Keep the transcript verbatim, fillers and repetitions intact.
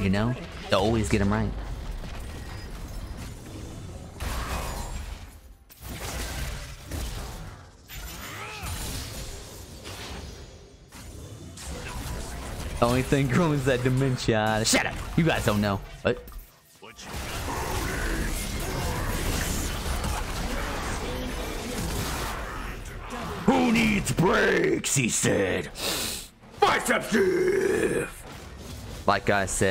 you know? To always get them right. The only thing growing is that dementia. Shut up! You guys don't know. What? Who needs breaks? He said. Bicep stiff. Like I said.